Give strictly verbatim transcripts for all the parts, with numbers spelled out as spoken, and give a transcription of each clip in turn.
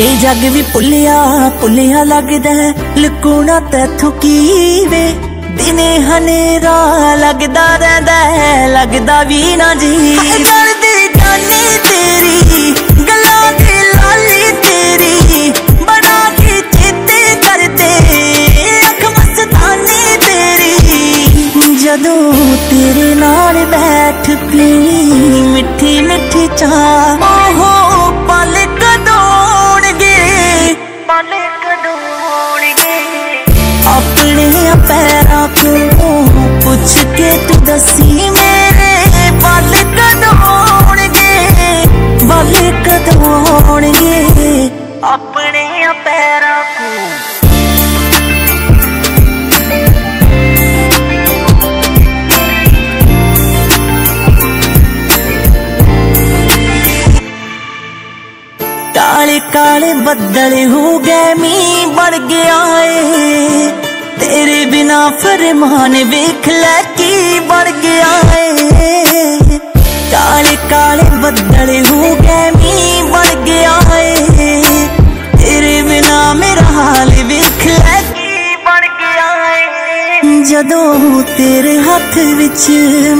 ए जग भी पुलिया पुलिया लगदा है, लुकूना तैथों की वे। दिने हनेरा लगदा रहदा है, लगदा भी ना जी। दर्दी जानी तेरी गलां दी लाली तेरी, बड़ा की चित्ते करदे अख मस्तानी तेरी। जदों तेरे नाल बैठ पी मिठी मिठी चाह, अपने पैरों को पूछ के तू दसी मेरे बल कदों होणगे, बल कदों होणगे अपने पैरों को। काले काले बदल हो गए, मी बढ़ गया है तेरे बिना फरमान, वेख लै की बढ़ गया है। काले काले बदल हो गए, मींह बढ़ गया है तेरे बिना मेरा हाल, वेख लै की बढ़ गया है। जदों तेरे हाथ विच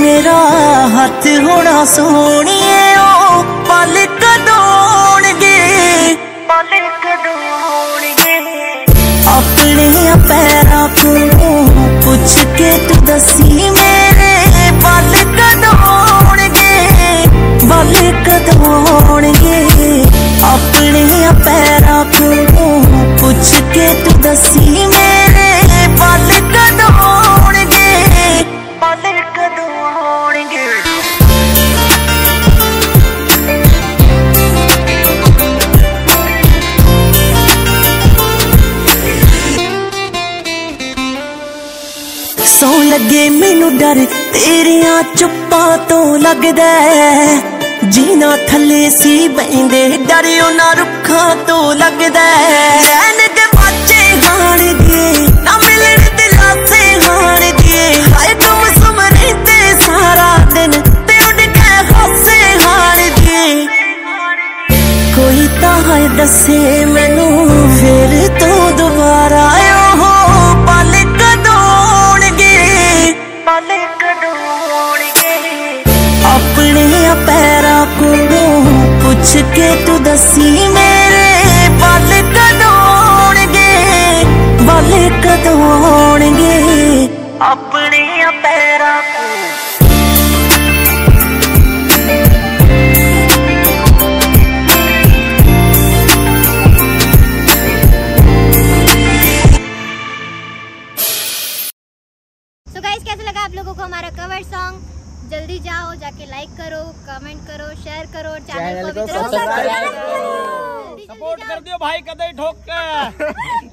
मेरा हाथ होना सोहणिए, ओ पल कदों होणगे, पल कदों होणगे अपने पैरों को पूछ के तू दसी मेरे बल कदों होणगे, बल कदों होणगे अपने पैरों को पूछ के तू दसी मेरे बल कदों होणगे, बल कदों होणगे। सों लगे मैनू डर तेरिया चुप्पा तो लगदा है, जीना थले सी बैंदे डर उना रुखा तो लगदा है। चैन दे बाचे हार दिए ना मिलन दिलासे हार दिए, हाय तू समरे ते सारा दिन ते उड़ के हासे हार दिए। कोई ता है दसे मैनू फिर तो दोबारा आयो पैरों को पूछ के तू दसी मेरे बल कदों होणगे, बल कदों होणगे अपने पैरों को। सो गाइस, कैसा लगा आप लोगों को हमारा कवर सॉन्ग? जल्दी जाओ जाके लाइक करो, कमेंट करो, शेयर करो और चैनल को सब्सक्राइब करो, सपोर्ट कर दियो भाई कदई ठोक के।